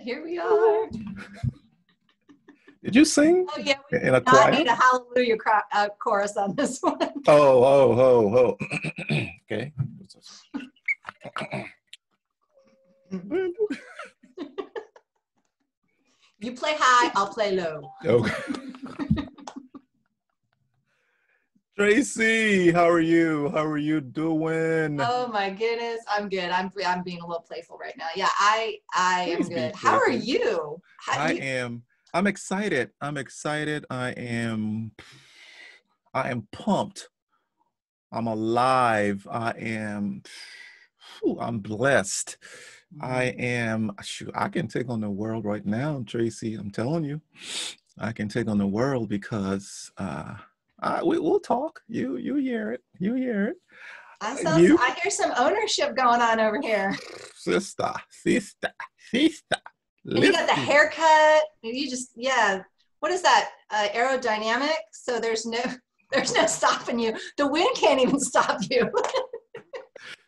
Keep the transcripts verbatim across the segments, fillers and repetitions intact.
here we are. Did you sing? Oh yeah, we in a choir? I need a hallelujah cro- uh, chorus on this one. Oh, oh, oh, oh. Okay. You play high, I'll play low. Okay. Traci, how are you? How are you doing? Oh my goodness, I'm good. I'm I'm being a little playful right now. Yeah, I I Please am good. How are you? How I you? am. I'm excited. I'm excited. I am. I am pumped. I'm alive. I am. Whew, I'm blessed. I am. Shoot, I can take on the world right now, Traci. I'm telling you, I can take on the world because. Uh, Uh, we, we'll talk. You you hear it. You hear it. I, saw, you, I hear some ownership going on over here. Sister, sister, sister. And you got the haircut. You just, yeah. What is that? Uh, aerodynamic. So there's no there's no stopping you. The wind can't even stop you.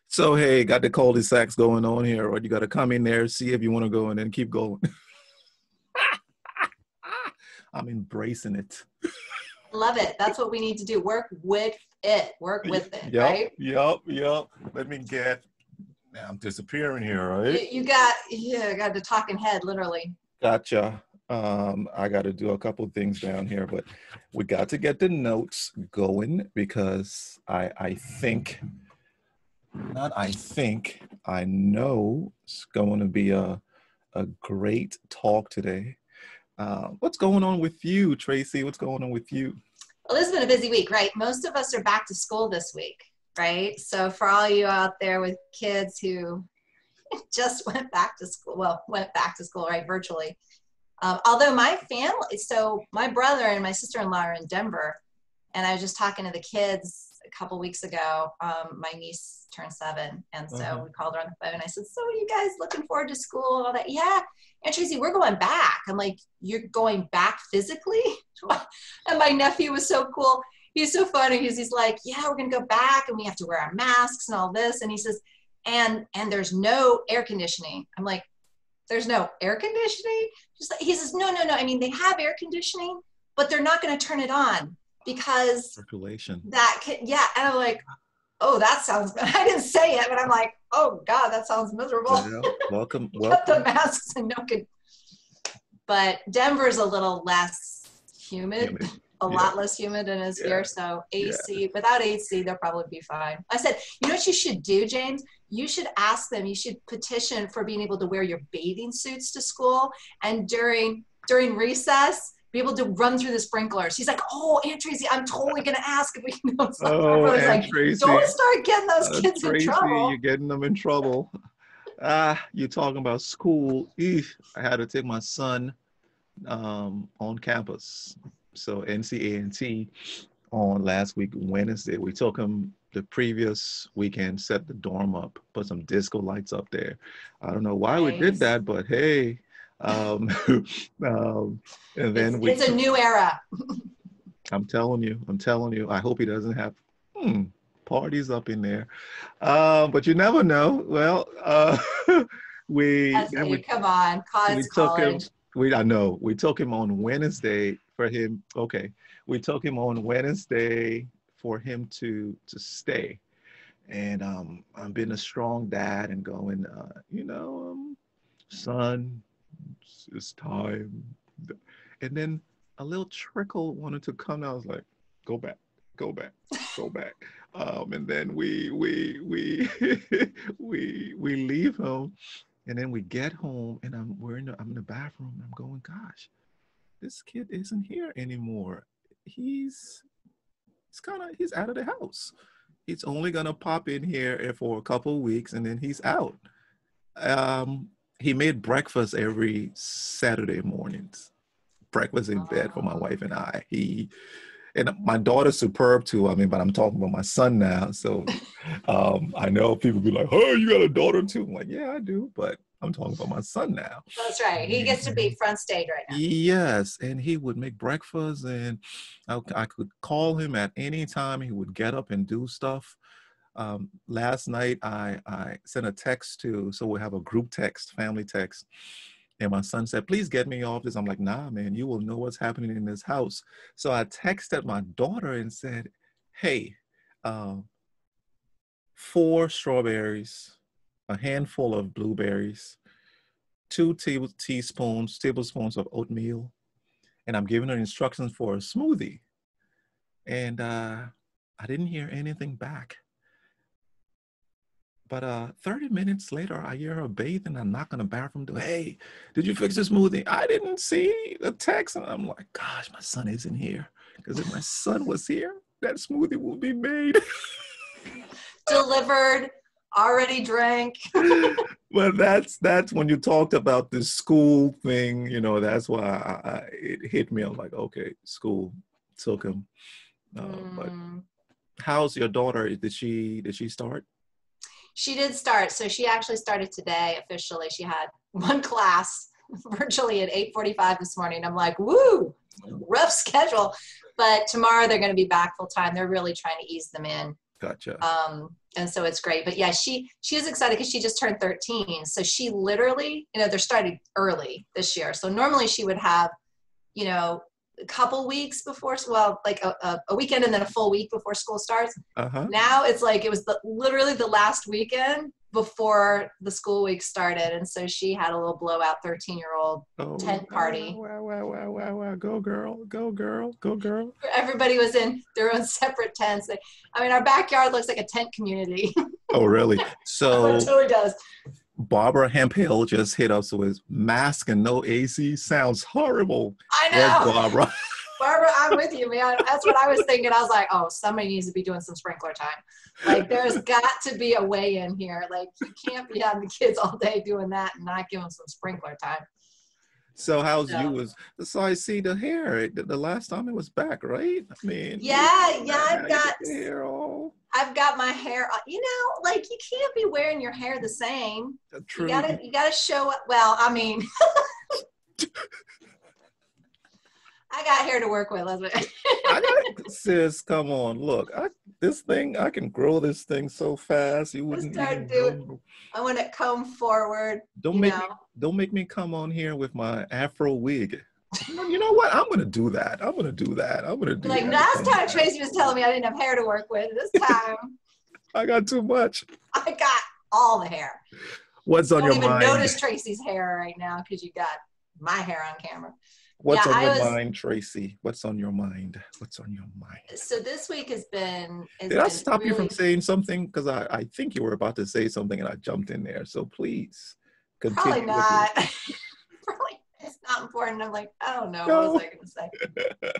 So, hey, got the cul-de-sacs going on here, or you got to come in there, see if you want to go, and then keep going. I'm embracing it. Love it. That's what we need to do. Work with it. Work with it. Yep, right? Yep. Yep. Let me get. Now I'm disappearing here, right? You, you got. Yeah. Got the talking head, literally. Gotcha. Um, I got to do a couple of things down here, but we got to get the notes going because I, I think, not I think, I know it's going to be a, a great talk today. Uh, what's going on with you, Traci? What's going on with you? Well, this has been a busy week, right? Most of us are back to school this week, right? So for all you out there with kids who just went back to school, well, went back to school, right, virtually. Um, although my family, so my brother and my sister-in-law are in Denver, and I was just talking to the kids a couple weeks ago. Um, my niece turned seven, and so uh-huh. we called her on the phone, and I said, so are you guys looking forward to school and all that? Yeah. And Traci, we're going back. I'm like, you're going back physically? And my nephew was so cool. He's so funny. He's, he's like, yeah, we're going to go back and we have to wear our masks and all this. And he says, and and there's no air conditioning. I'm like, there's no air conditioning? Just like, he says, no, no, no. I mean, they have air conditioning, but they're not going to turn it on because circulation. That can, yeah. And I'm like, oh, that sounds good. I didn't say it, but I'm like, oh God, that sounds miserable. Yeah, welcome, welcome. The masks and no good. But Denver's a little less humid, humid. a yeah. lot less humid than it is yeah. here. So A C, yeah. without A C, they'll probably be fine. I said, you know what you should do, James? You should ask them, you should petition for being able to wear your bathing suits to school. And during during recess, be able to run through the sprinklers. He's like, oh, Aunt Traci, I'm totally gonna ask if we can know something. Oh, I was Aunt like, Traci, don't start getting those uh, kids Traci, in trouble. You're getting them in trouble. Ah, uh, you're talking about school. Eef, I had to take my son um, on campus. So N C A N T on last week, Wednesday. We took him the previous weekend, set the dorm up, put some disco lights up there. I don't know why nice. we did that, but hey, Um, um, and then it's, we, it's a new era. I'm telling you, I'm telling you, I hope he doesn't have hmm, parties up in there. Uh, but you never know. Well, uh, we, and we come on, cause we took him, we, I know, we took him on Wednesday for him. Okay. We took him on Wednesday for him to, to stay. And um, I'm being a strong dad and going, uh, you know, um, son, it's time. And then a little trickle wanted to come. I was like, go back, go back, go back. Um, and then we, we, we, we, we leave home, and then we get home, and I'm we're in the, I'm in the bathroom, and I'm going, gosh, this kid isn't here anymore. He's, he's kind of, he's out of the house. He's only gonna pop in here for a couple of weeks, and then he's out. Um. He made breakfast every Saturday mornings, breakfast in bed for my wife and I. He, and my daughter's superb too, I mean, but I'm talking about my son now. So um, I know people be like, oh, you got a daughter too? I'm like, yeah, I do, but I'm talking about my son now. That's right. He gets to be front stage right now. Yes, and he would make breakfast, and I, I could call him at any time. He would get up and do stuff. Um, last night I, I sent a text to, so we have a group text, family text, And my son said, please get me off this. I'm like, nah, man, you will know what's happening in this house. So I texted my daughter and said, hey, um, four strawberries, a handful of blueberries, two te teaspoons, tablespoons of oatmeal. And I'm giving her instructions for a smoothie. And uh, I didn't hear anything back. But uh, thirty minutes later, I hear her bathe and I knock on the bathroom door. Hey, did you fix the smoothie? I didn't see the text. And I'm like, gosh, my son isn't here. Because if my son was here, that smoothie would be made. Delivered, already drank. Well, that's, that's when you talked about the school thing, you know, that's why I, I, it hit me. I'm like, okay, school took him. Uh, mm. But how's your daughter? Did she, did she start? She did start. So she actually started today officially. She had one class virtually at eight forty-five this morning. I'm like, woo, rough schedule. But tomorrow they're going to be back full time. They're really trying to ease them in. Gotcha. Um, and so it's great. But yeah, she, she was excited because she just turned thirteen. So she literally, you know, they're starting early this year. So normally she would have, you know, a couple weeks before, well, like a, a, a weekend and then a full week before school starts. Uh-huh. Now it's like, it was the, literally the last weekend before the school week started. And so she had a little blowout thirteen year old oh, tent party. Wow, wow, wow, wow, wow. Go girl, go girl, go girl. Everybody was in their own separate tents. I mean, our backyard looks like a tent community. Oh, really? So it totally does. Barbara Hemphill just hit us with mask and no A C. Sounds horrible. I know. Where's Barbara? Barbara, I'm with you, man. That's what I was thinking. I was like, oh, somebody needs to be doing some sprinkler time. Like, there's got to be a way in here. Like, you can't be having the kids all day doing that and not giving them some sprinkler time. So how's so. you was, so I see the hair, the, the last time it was back, right? I mean. Yeah, yeah, I've got, hair all. I've got my hair, you know, like you can't be wearing your hair the same. True. You gotta, you gotta show up. Well, I mean. I got hair to work with, Leslie. I got, sis, come on, look. I, this thing, I can grow this thing so fast. You wouldn't even do, I want to comb forward. Don't make me, don't make me come on here with my Afro wig. You know what? I'm gonna do that. I'm gonna do that. I'm gonna do like that. Last time Traci was telling me I didn't have hair to work with. This time, I got too much. I got all the hair. What's on your mind? Don't even notice Traci's hair right now because you got my hair on camera. What's yeah, on your was, mind, Traci? What's on your mind? What's on your mind? So this week has been... Has Did been I stop really... you from saying something? Because I, I think you were about to say something and I jumped in there. So please, continue. Probably not. Probably it's not important. I'm like, I don't know. No. What was I going to say?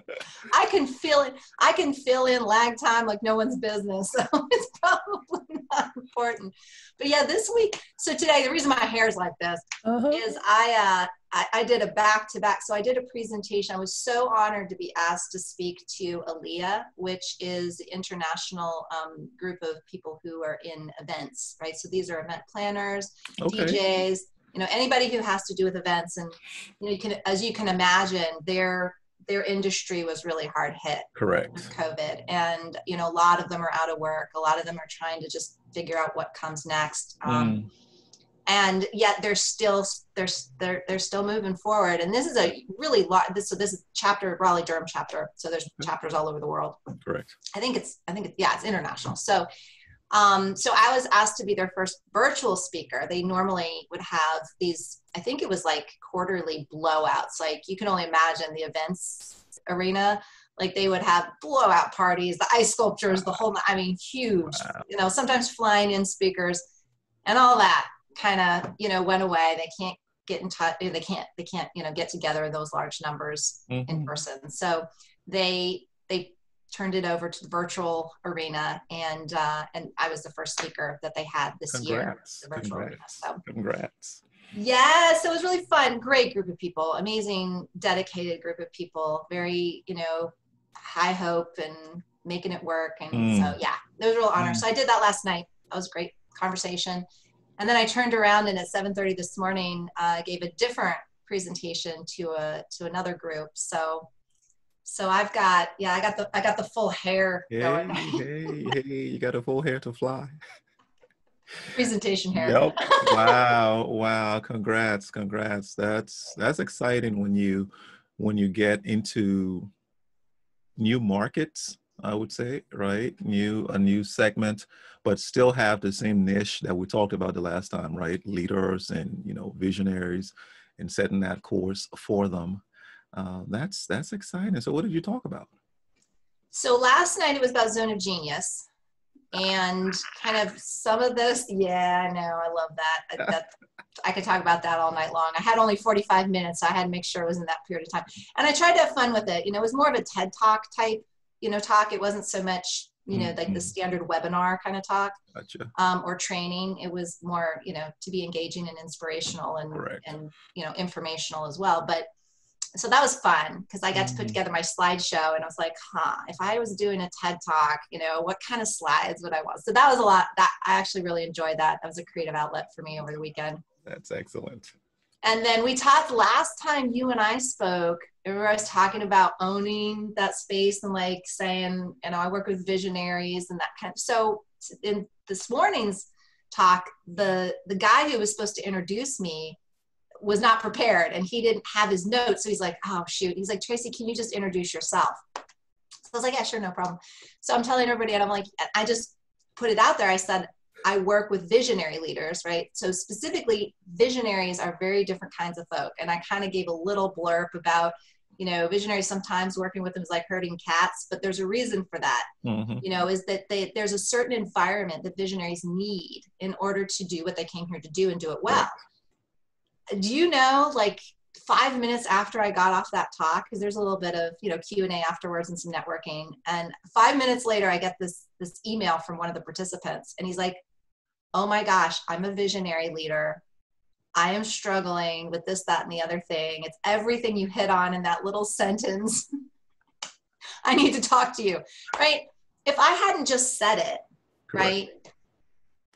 I can feel it. I can fill in lag time like no one's business. So it's probably not important. But yeah, this week... So today, the reason my hair is like this uh-huh. is I... Uh, I, I did a back-to-back, so I did a presentation. I was so honored to be asked to speak to Aaliyah, which is the international um, group of people who are in events, right? So these are event planners, okay. D Js, you know, anybody who has to do with events. And you know, you can, as you can imagine, their their industry was really hard hit. Correct. With COVID, and you know, a lot of them are out of work. A lot of them are trying to just figure out what comes next. Um, mm. And yet they're still they're they're they're still moving forward. And this is a really lot. This so this is chapter Raleigh Durham chapter. So there's chapters all over the world. Correct. I think it's I think it's, yeah it's international. So, um, so I was asked to be their first virtual speaker. They normally would have these. I think it was like quarterly blowouts. Like you can only imagine the events arena. Like they would have blowout parties, the ice sculptures, the whole. I mean, huge. Wow. You know, sometimes flying in speakers, and all that. Kind of, you know, went away. They can't get in touch. They can't, they can't, you know, get together in those large numbers mm-hmm. in person. So they, they turned it over to the virtual arena. And, uh, and I was the first speaker that they had this Congrats. year. The virtual Congrats. Arena, so. Congrats. Yeah. So it was really fun. Great group of people, amazing, dedicated group of people, very, you know, high hope and making it work. And mm. so, yeah, it was a real honor. Mm. So I did that last night. That was a great conversation. And then I turned around and at seven thirty this morning, I uh, gave a different presentation to a to another group. So, so I've got yeah, I got the I got the full hair. Hey, going. hey, hey! You got a full hair to fly. Presentation hair. Yep. Wow. Wow. Congrats. Congrats. That's, that's exciting when you, when you get into new markets, I would say, right? New, a new segment, but still have the same niche that we talked about the last time, right? Leaders and, you know, visionaries, and setting that course for them. Uh, that's, that's exciting. So what did you talk about? So last night it was about Zone of Genius. And kind of some of this, yeah, I know, I love that. I, that. I could talk about that all night long. I had only forty-five minutes, so I had to make sure it was in that period of time. And I tried to have fun with it. You know, it was more of a TED Talk type, you know, talk. It wasn't so much, you know, mm-hmm. like the standard webinar kind of talk. Gotcha. um, or training. It was more, you know, to be engaging and inspirational and, and you know, informational as well. But so that was fun because I got mm-hmm. to put together my slideshow, and I was like, huh, if I was doing a TED Talk, you know, what kind of slides would I want? So that was a lot. That I actually really enjoyed that. That was a creative outlet for me over the weekend. That's excellent. And then we talked last time you and I spoke, remember I was talking about owning that space and like saying, you know, I work with visionaries and that kind of, so in this morning's talk, the, the guy who was supposed to introduce me was not prepared and he didn't have his notes. So he's like, oh shoot. He's like, Traci, can you just introduce yourself? So I was like, yeah, sure. No problem. So I'm telling everybody, and I'm like, I just put it out there. I said, I work with visionary leaders, right? So specifically, visionaries are very different kinds of folk. And I kind of gave a little blurb about, you know, visionaries, sometimes working with them is like herding cats, but there's a reason for that, mm-hmm. you know, is that they, there's a certain environment that visionaries need in order to do what they came here to do and do it well. Right. Do you know, like five minutes after I got off that talk, because there's a little bit of, you know, Q and A afterwards and some networking. And five minutes later, I get this, this email from one of the participants, and he's like, oh my gosh, I'm a visionary leader. I am struggling with this, that, and the other thing. It's everything you hit on in that little sentence. I need to talk to you, right? If I hadn't just said it, correct. Right?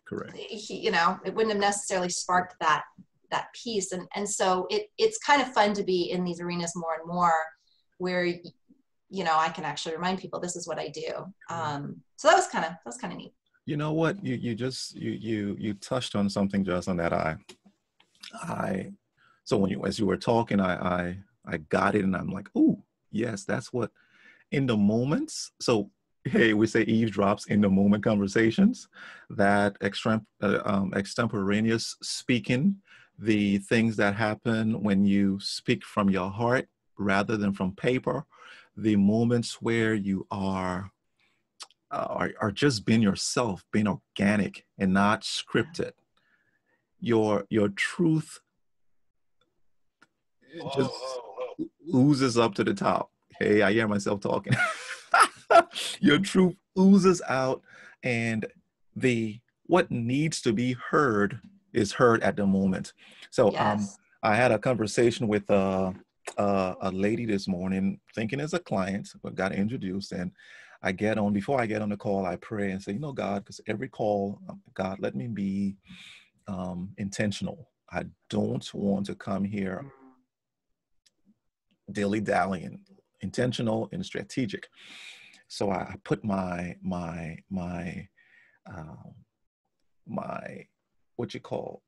Correct. He, you know, it wouldn't have necessarily sparked that, that piece. And, and so it, it's kind of fun to be in these arenas more and more where, you know, I can actually remind people, this is what I do. Um, so that was kind of, that was kind of neat. You know what, you, you just, you, you, you touched on something just on that. I, I, so when you, as you were talking, I, I, I got it, and I'm like, oh, yes, that's what in the moments. So, hey, we say eavesdrops in the moment conversations, that extrem, uh, um, extemporaneous speaking, the things that happen when you speak from your heart rather than from paper, the moments where you are Are, are just being yourself, being organic and not scripted. Your your truth just whoa, whoa, whoa. oozes up to the top. Hey, I hear myself talking. Your truth oozes out, and the what needs to be heard is heard at the moment. So yes. um, I had a conversation with uh, uh, a lady this morning, thinking as a client, but got introduced, and I get on, before I get on the call, I pray and say, you know, God, because every call, God, let me be um, intentional. I don't want to come here dilly-dallying, intentional and strategic. So I put my, my, my, uh, my, what you call,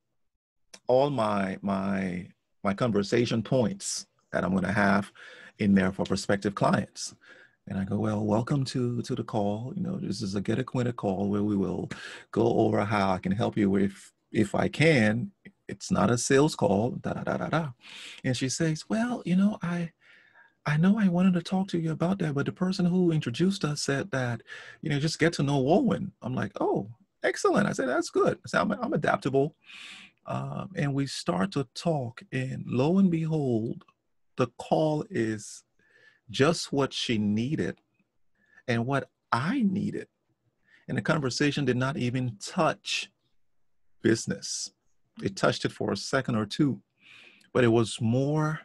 all my, my, my conversation points that I'm going to have in there for prospective clients. And I go, well, welcome to, to the call. You know, this is a Get Acquainted call where we will go over how I can help you if, if I can. It's not a sales call, da, da, da, da, da. And she says, well, you know, I, I know I wanted to talk to you about that, but the person who introduced us said that, you know, just get to know Wulwyn. I'm like, oh, excellent. I said, that's good. I said, I'm, I'm adaptable. Um, and we start to talk, and lo and behold, the call is just what she needed and what I needed. And the conversation did not even touch business. It touched it for a second or two, but it was more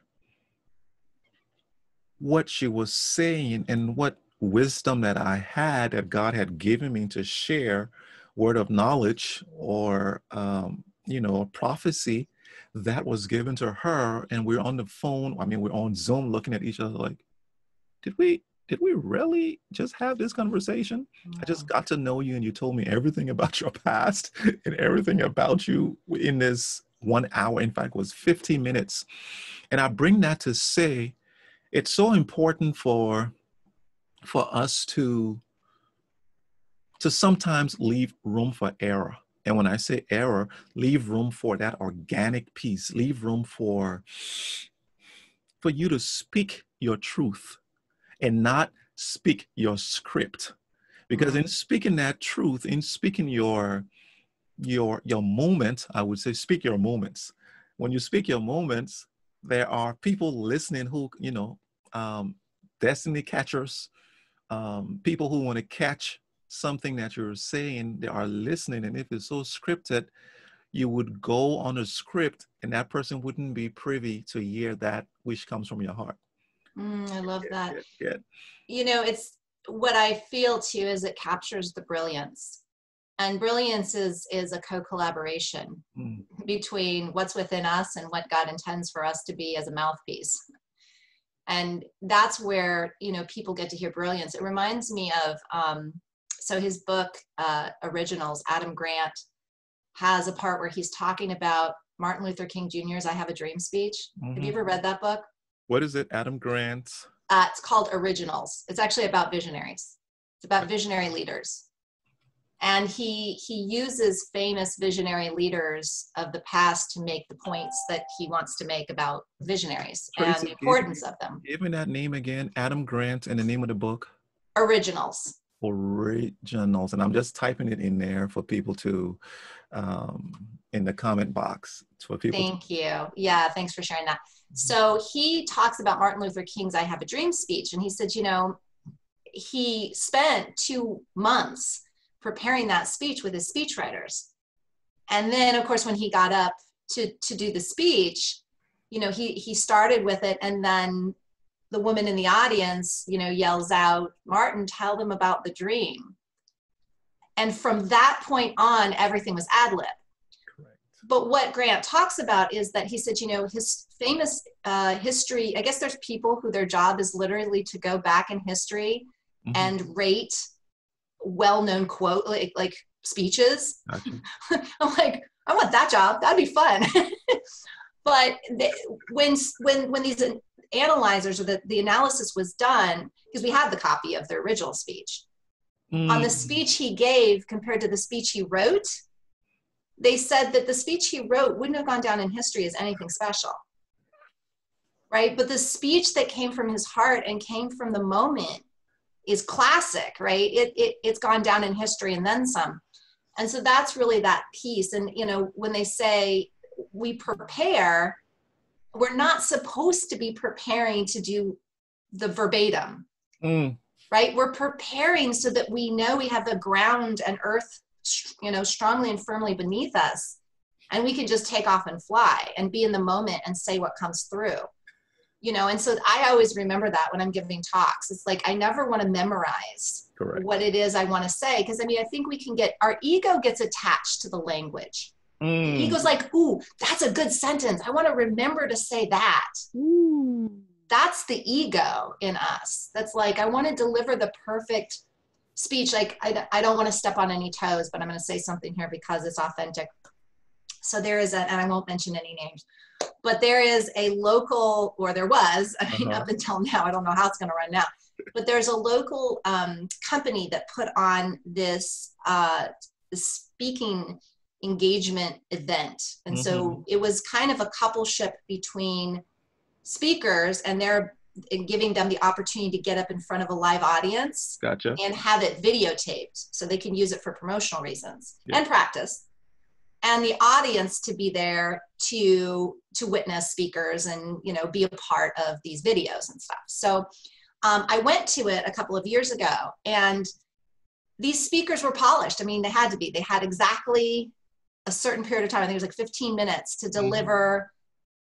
what she was saying and what wisdom that I had, that God had given me to share, word of knowledge or, um, you know, a prophecy that was given to her. And we're on the phone. I mean, we're on Zoom looking at each other like, Did we did we really just have this conversation? Wow. I just got to know you and you told me everything about your past and everything about you in this one hour. In fact, it was fifteen minutes. And I bring that to say, it's so important for, for us to, to sometimes leave room for error. And when I say error, leave room for that organic piece, leave room for, for you to speak your truth and not speak your script. Because in speaking that truth, in speaking your, your, your moment, I would say speak your moments. When you speak your moments, there are people listening who, you know, um, destiny catchers, um, people who want to catch something that you're saying, they are listening. And if it's so scripted, you would go on a script and that person wouldn't be privy to hear that which comes from your heart. Mm, I love yeah, that. Yeah, yeah. You know, it's what I feel too is it captures the brilliance. And brilliance is, is a co-collaboration mm. between what's within us and what God intends for us to be as a mouthpiece. And that's where, you know, people get to hear brilliance. It reminds me of, um, so his book, uh, Originals, Adam Grant, has a part where he's talking about Martin Luther King Junior's I Have a Dream speech. Mm-hmm. Have you ever read that book? What is it, Adam Grant? Uh, it's called Originals. It's actually about visionaries. It's about visionary leaders. And he, he uses famous visionary leaders of the past to make the points that he wants to make about visionaries Traci, and the importance of them. Give me that name again, Adam Grant, and the name of the book? Originals. Originals. And I'm just typing it in there for people to, um, in the comment box. For people Thank to you. Yeah, thanks for sharing that. So he talks about Martin Luther King's I Have a Dream speech. And he said, you know, he spent two months preparing that speech with his speechwriters. And then, of course, when he got up to, to do the speech, you know, he, he started with it. And then the woman in the audience, you know, yells out, Martin, tell them about the dream. And from that point on, everything was ad-lib. But what Grant talks about is that he said, you know, his famous uh, history, I guess there's people who their job is literally to go back in history mm-hmm. and rate well-known quote, like, like speeches. Gotcha. I'm like, I want that job. That'd be fun. But they, when, when, when these analyzers or the, the analysis was done, because we have the copy of the original speech, mm. on the speech he gave compared to the speech he wrote, they said that the speech he wrote wouldn't have gone down in history as anything special, right? But the speech that came from his heart and came from the moment is classic, right? It, it, it's gone down in history and then some. And so that's really that piece. And, you know, when they say we prepare, we're not supposed to be preparing to do the verbatim, mm. right? We're preparing so that we know we have the ground and earth, you know, strongly and firmly beneath us, and we can just take off and fly and be in the moment and say what comes through, you know. And so I always remember that when I'm giving talks. It's like I never want to memorize Correct. What it is I want to say, because I mean, I think we can get, our ego gets attached to the language. Mm. The ego's like, ooh, that's a good sentence, I want to remember to say that. Ooh. That's the ego in us. That's like, I want to deliver the perfect speech, like I, I don't want to step on any toes, but I'm going to say something here because it's authentic. So there is a, and I won't mention any names, but there is a local, or there was, I mean, uh-huh. up until now, I don't know how it's going to run now, but there's a local um, company that put on this uh, speaking engagement event. And mm-hmm. so it was kind of a coupleship between speakers and their and giving them the opportunity to get up in front of a live audience gotcha. And have it videotaped so they can use it for promotional reasons yeah. and practice, and the audience to be there to, to witness speakers and, you know, be a part of these videos and stuff. So um, I went to it a couple of years ago, and these speakers were polished. I mean, they had to be, they had exactly a certain period of time. I think it was like fifteen minutes to deliver mm-hmm.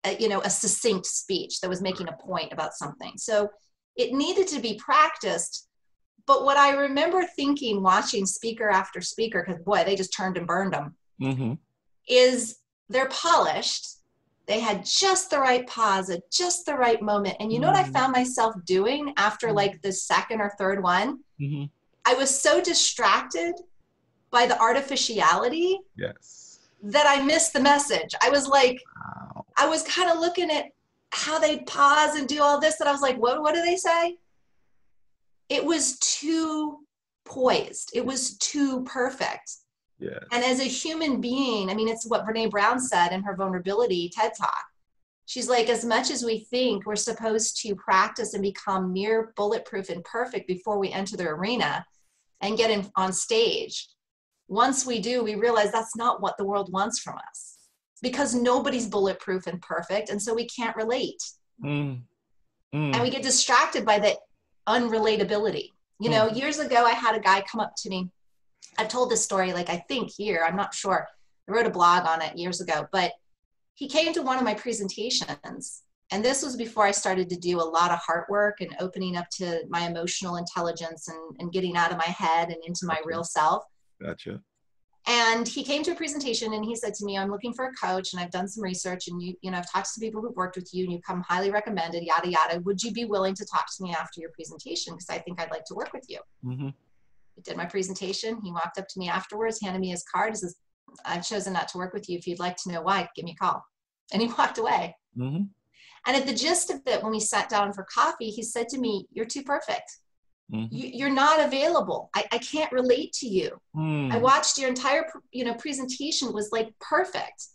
A, you know, a succinct speech that was making a point about something. So it needed to be practiced. But what I remember thinking, watching speaker after speaker, because boy, they just turned and burned them, mm-hmm. is they're polished. They had just the right pause at just the right moment. And you know mm-hmm. what I found myself doing after like the second or third one? Mm-hmm. I was so distracted by the artificiality yes. that I missed the message. I was like, wow. I was kind of looking at how they pause and do all this. That I was like, what, what do they say? It was too poised. It was too perfect. Yes. And as a human being, I mean, it's what Brene Brown said in her Vulnerability TED Talk. She's like, as much as we think we're supposed to practice and become near bulletproof and perfect before we enter the arena and get in, on stage, once we do, we realize that's not what the world wants from us, because nobody's bulletproof and perfect. And so we can't relate. Mm. Mm. And we get distracted by the unrelatability. You know, mm. years ago, I had a guy come up to me. I've told this story, like, I think here, I'm not sure. I wrote a blog on it years ago, but he came to one of my presentations. And this was before I started to do a lot of heart work and opening up to my emotional intelligence and, and getting out of my head and into my gotcha. real self. Gotcha. And he came to a presentation and he said to me, I'm looking for a coach and I've done some research and you, you know, I've talked to people who've worked with you and you come highly recommended, yada, yada. Would you be willing to talk to me after your presentation? Because I think I'd like to work with you. Mm-hmm. I did my presentation. He walked up to me afterwards, handed me his card. He says, I've chosen not to work with you. If you'd like to know why, give me a call. And he walked away. Mm-hmm. And at the gist of it, when we sat down for coffee, he said to me, you're too perfect. Mm-hmm. you, you're not available. I, I can't relate to you. Mm. I watched your entire you know, presentation was like perfect.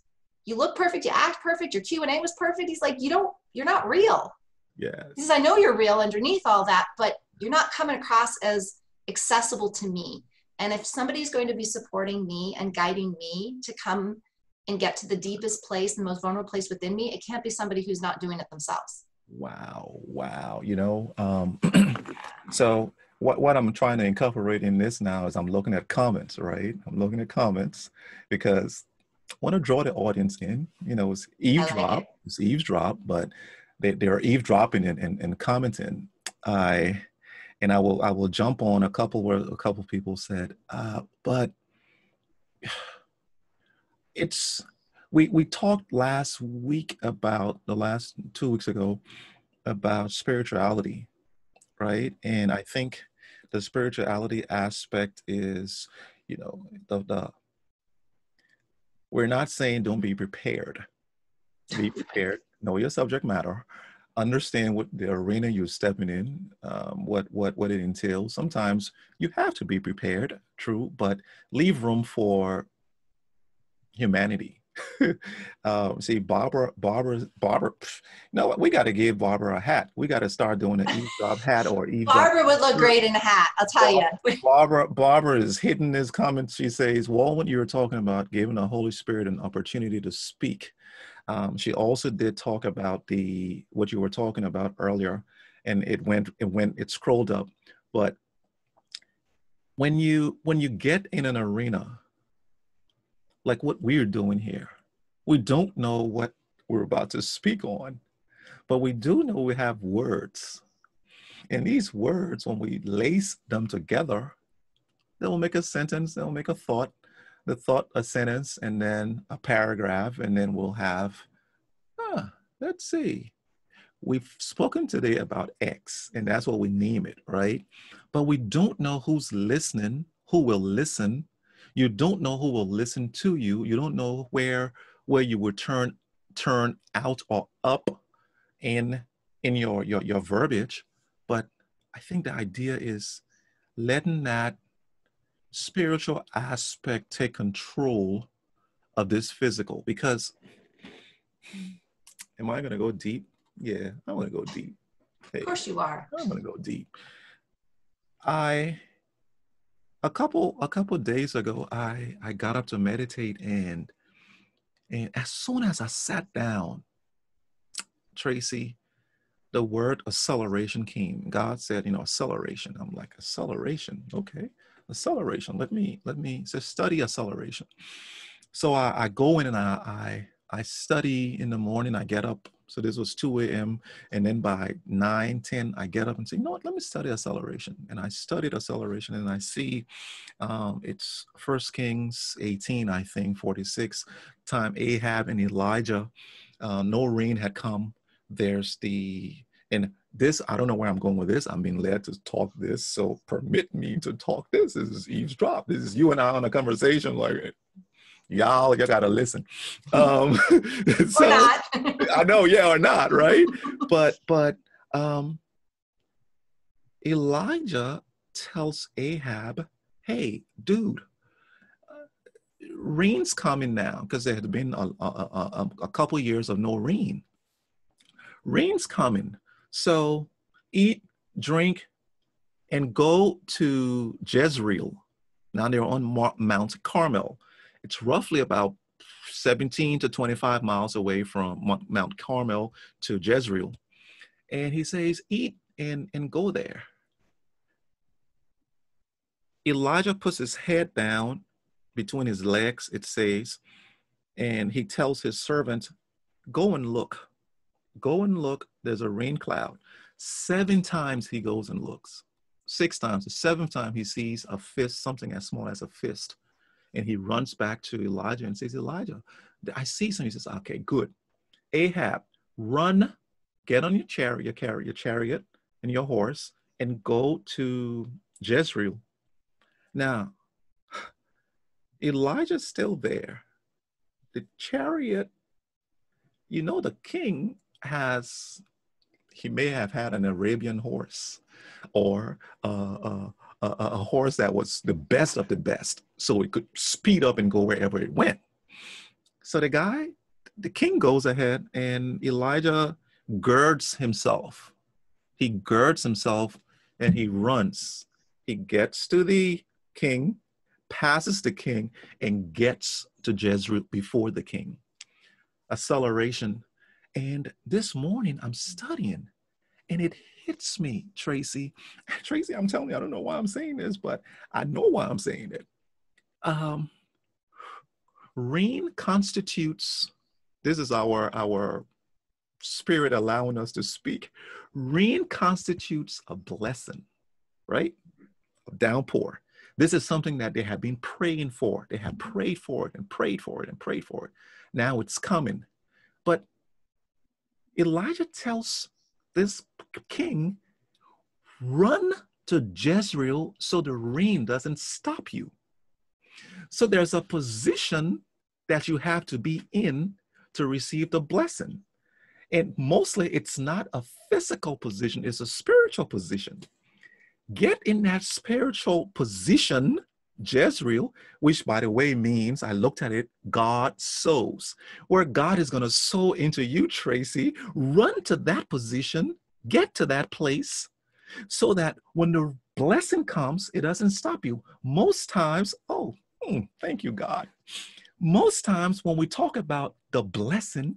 You look perfect. You act perfect. Your Q and A was perfect. He's like, you don't, you're not real. Yes. He says, I know you're real underneath all that, but you're not coming across as accessible to me. And if somebody's going to be supporting me and guiding me to come and get to the deepest place, the most vulnerable place within me, it can't be somebody who's not doing it themselves. Wow. Wow. You know, um, so what, what I'm trying to incorporate in this now is I'm looking at comments, right? I'm looking at comments because I want to draw the audience in, you know, it's eavesdrop, like it. it's eavesdrop, but they, they are eavesdropping and, and, and commenting. I, And I will I will jump on a couple where a couple people said, uh, but it's we we talked last week about the last two weeks ago about spirituality, right? And I think the spirituality aspect is, you know, the the we're not saying don't be prepared. Be prepared, know your subject matter. Understand what the arena you're stepping in, um, what, what, what it entails. Sometimes you have to be prepared, true, but leave room for humanity. um, see, Barbara, Barbara, Barbara, pff, you know what? We got to give Barbara a hat. We got to start doing an eavesdrop hat or eavesdrop. Barbara would look great in a hat, I'll tell Barbara, you. Barbara, Barbara is hitting this comment. She says, well, when you were talking about giving the Holy Spirit an opportunity to speak, Um, she also did talk about the, what you were talking about earlier, and it went, it went, it scrolled up. But when you, when you get in an arena, like what we're doing here, we don't know what we're about to speak on, but we do know we have words. And these words, when we lace them together, they'll make a sentence, they'll make a thought. The thought, a sentence, and then a paragraph, and then we'll have, huh, let's see. We've spoken today about X, and that's what we name it, right? But we don't know who's listening, who will listen. You don't know who will listen to you. You don't know where where you will turn turn out or up in in your your, your verbiage. But I think the idea is letting that spiritual aspect take control of this physical, because am I going to go deep? Yeah, I'm going to go deep. Hey, of course you are. I'm going to go deep. I, a couple, a couple of days ago, I, I got up to meditate and, and as soon as I sat down, Traci, the word acceleration came. God said, you know, acceleration. I'm like, acceleration. Okay. Acceleration. Let me let me so study acceleration. So I, I go in and I, I I study in the morning. I get up So this was two a m and then by nine, ten, I get up and say, you know what, let me study acceleration. And I studied acceleration and I see um, it's First Kings eighteen, I think, forty-six, time Ahab and Elijah, uh, no rain had come. There's the, and this, I don't know where I'm going with this. I'm being led to talk this, so permit me to talk this. This is eavesdrop. This is you and I on a conversation like, y'all, you gotta listen. Um, so, or not. I know, yeah, or not, right? But but um, Elijah tells Ahab, "Hey, dude, uh, rain's coming now because there had been a, a, a, a couple years of no rain. Rain's coming, so eat, drink, and go to Jezreel. Now they're on Mar- Mount Carmel." It's roughly about seventeen to twenty-five miles away from Mount Carmel to Jezreel. And he says, eat and, and go there. Elijah puts his head down between his legs, it says, and he tells his servant, go and look, go and look, there's a rain cloud. Seven times he goes and looks, six times, the seventh time he sees a fist, something as small as a fist. And he runs back to Elijah and says, Elijah, I see something. He says, okay, good. Ahab, run, get on your chariot, your chariot and your horse and go to Jezreel. Now, Elijah's still there. The chariot, you know, the king has, he may have had an Arabian horse or a uh, uh, A, a horse that was the best of the best, so it could speed up and go wherever it went. So the guy, the king goes ahead and Elijah girds himself. He girds himself and he runs. He gets to the king, passes the king, and gets to Jezreel before the king. Acceleration. And this morning I'm studying and it hits me, Tracy. Tracy, I'm telling you, I don't know why I'm saying this, but I know why I'm saying it. Um, rain constitutes, this is our, our spirit allowing us to speak. Rain constitutes a blessing, right? A downpour. This is something that they have been praying for. They have prayed for it and prayed for it and prayed for it. Now it's coming. But Elijah tells this king, run to Jezreel so the rain doesn't stop you. So there's a position that you have to be in to receive the blessing. And mostly it's not a physical position, it's a spiritual position. Get in that spiritual position, Jezreel, which by the way means, I looked at it, God sows. Where God is going to sow into you, Tracy, run to that position, get to that place, so that when the blessing comes, it doesn't stop you. Most times, oh, hmm, thank you, God. Most times when we talk about the blessing,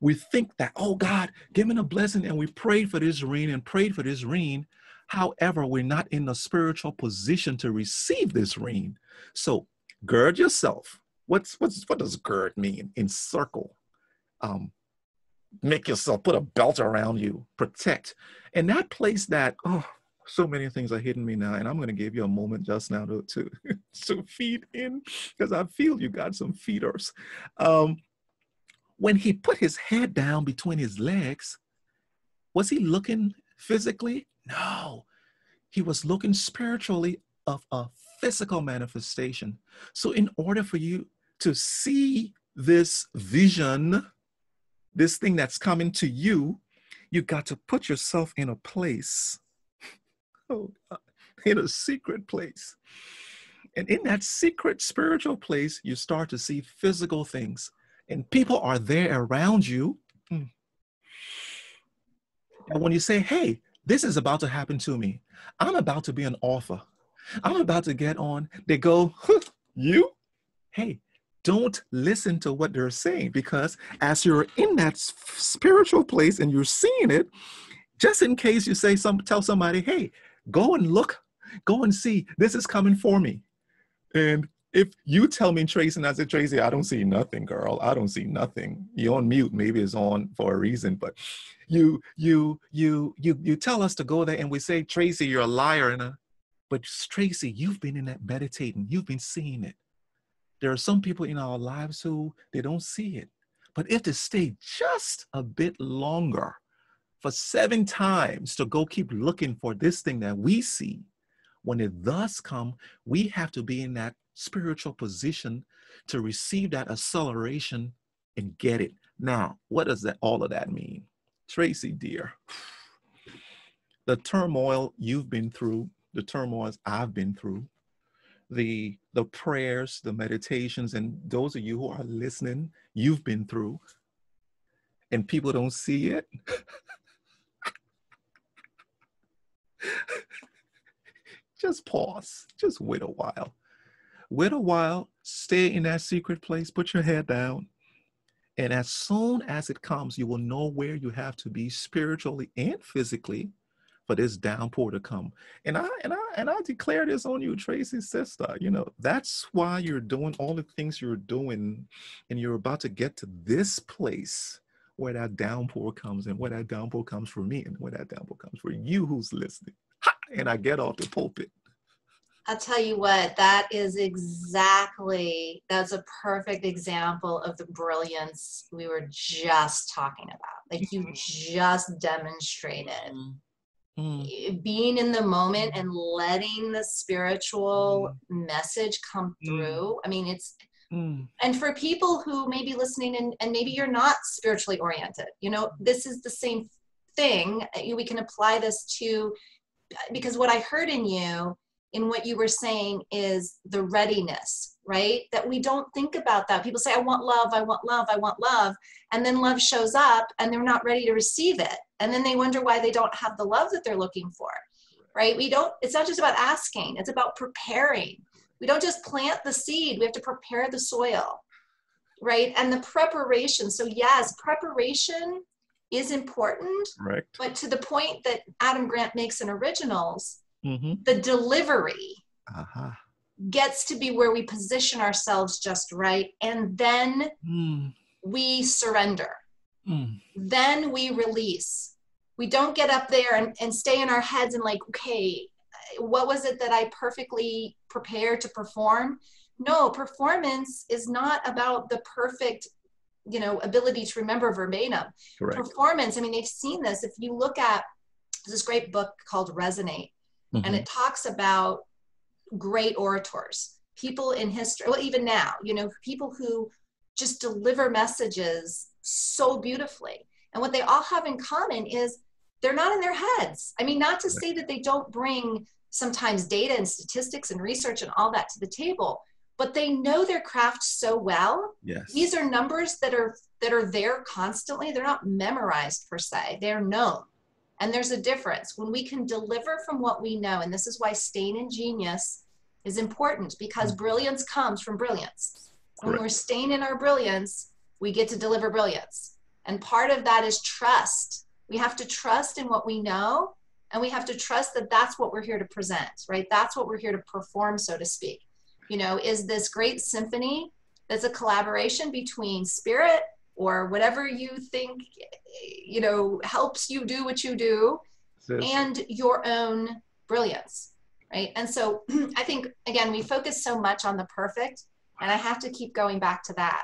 we think that, oh, God, give me a blessing, and we prayed for this rain and prayed for this rain. However, we're not in a spiritual position to receive this rain. So gird yourself. What's, what's, what does gird mean? Encircle. Um, make yourself, put a belt around you, protect. And that place that, oh, so many things are hitting me now. And I'm going to give you a moment just now to, to, to feed in, because I feel you got some feeders. Um, when he put his head down between his legs, was he looking physically? No, he was looking spiritually of a physical manifestation. So in order for you to see this vision, this thing that's coming to you, you got to put yourself in a place, oh God, in a secret place. And in that secret spiritual place, you start to see physical things and people are there around you. And when you say, hey, this is about to happen to me. I'm about to be an author. I'm about to get on. They go, huh, you? Hey, don't listen to what they're saying, because as you're in that spiritual place and you're seeing it, just in case you say some, tell somebody, hey, go and look, go and see, this is coming for me. And If you tell me, Traci, and I said, Traci, I don't see nothing, girl. I don't see nothing. You're on mute. Maybe it's on for a reason, but you, you, you, you, you tell us to go there and we say, Traci, you're a liar. And a, but Traci, you've been in that meditating. You've been seeing it. There are some people in our lives who they don't see it, but if they stay just a bit longer for seven times to go keep looking for this thing that we see, when it does come, we have to be in that spiritual position to receive that acceleration and get it. Now, what does that all of that mean? Traci, dear, the turmoil you've been through, the turmoils I've been through, the, the prayers, the meditations, and those of you who are listening, you've been through, and people don't see it. Just pause, just wait a while. Wait a while, stay in that secret place, put your head down. And as soon as it comes, you will know where you have to be spiritually and physically for this downpour to come. And I, and I, and I declare this on you, Traci, sister, you know, that's why you're doing all the things you're doing, and you're about to get to this place where that downpour comes, and where that downpour comes for me, and where that downpour comes for you who's listening. Ha! And I get off the pulpit. I'll tell you what, that is exactly, that's a perfect example of the brilliance we were just talking about. Like you just demonstrated mm. being in the moment and letting the spiritual mm. message come through. I mean, it's, mm. and for people who may be listening and, and maybe you're not spiritually oriented, you know, this is the same thing. We can apply this to, because what I heard in you, in what you were saying is the readiness, right? That we don't think about that. People say, I want love, I want love, I want love. And then love shows up and they're not ready to receive it. And then they wonder why they don't have the love that they're looking for, right? We don't, it's not just about asking, it's about preparing. We don't just plant the seed, we have to prepare the soil, right? And the preparation, so yes, preparation is important, right? But to the point that Adam Grant makes in Originals, mm-hmm. the delivery uh-huh. gets to be where we position ourselves just right. And then mm. we surrender. Mm. Then we release. We don't get up there and, and stay in our heads and like, okay, what was it that I perfectly prepared to perform? No, performance is not about the perfect, you know, ability to remember verbatim. Correct. Performance, I mean, they've seen this. If you look at this great book called Resonate, mm-hmm. and it talks about great orators, people in history, well, even now, you know, people who just deliver messages so beautifully. And what they all have in common is they're not in their heads. I mean, not to say that they don't bring sometimes data and statistics and research and all that to the table, but they know their craft so well. Yes. These are numbers that are, that are there constantly. They're not memorized per se, they're known. And there's a difference when we can deliver from what we know. And this is why staying in genius is important, because brilliance comes from brilliance. When Correct. We're staying in our brilliance, we get to deliver brilliance. And part of that is trust. We have to trust in what we know, and we have to trust that that's what we're here to present, right? That's what we're here to perform, so to speak. You know, is this great symphony that's a collaboration between spirit or whatever you think, you know, helps you do what you do, yes. and your own brilliance, right? And so I think, again, we focus so much on the perfect, and I have to keep going back to that,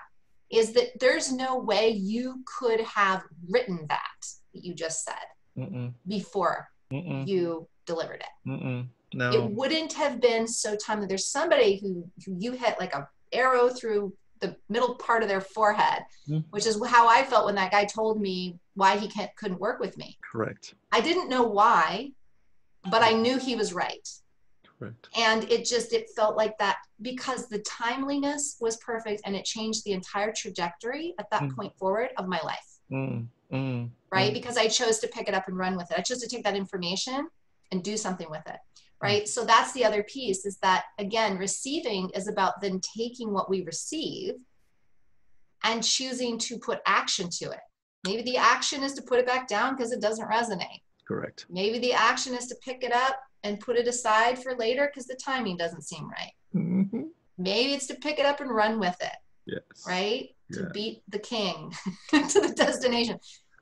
is that there's no way you could have written that, that you just said, Mm-mm. before Mm-mm. you delivered it. Mm-mm. No. It wouldn't have been so timely. There's somebody who, who you hit like an arrow through the middle part of their forehead, mm-hmm. which is how I felt when that guy told me why he can't, couldn't work with me. Correct. I didn't know why, but I knew he was right. Correct. And it just, it felt like that because the timeliness was perfect, and it changed the entire trajectory at that mm-hmm. point forward of my life. Mm-hmm. Right? Mm-hmm. Because I chose to pick it up and run with it. I chose to take that information and do something with it. Right? So that's the other piece, is that, again, receiving is about then taking what we receive and choosing to put action to it. Maybe the action is to put it back down because it doesn't resonate. Correct. Maybe the action is to pick it up and put it aside for later because the timing doesn't seem right. Mm-hmm. Maybe it's to pick it up and run with it. Yes. Right? Yeah. To beat the king to the destination.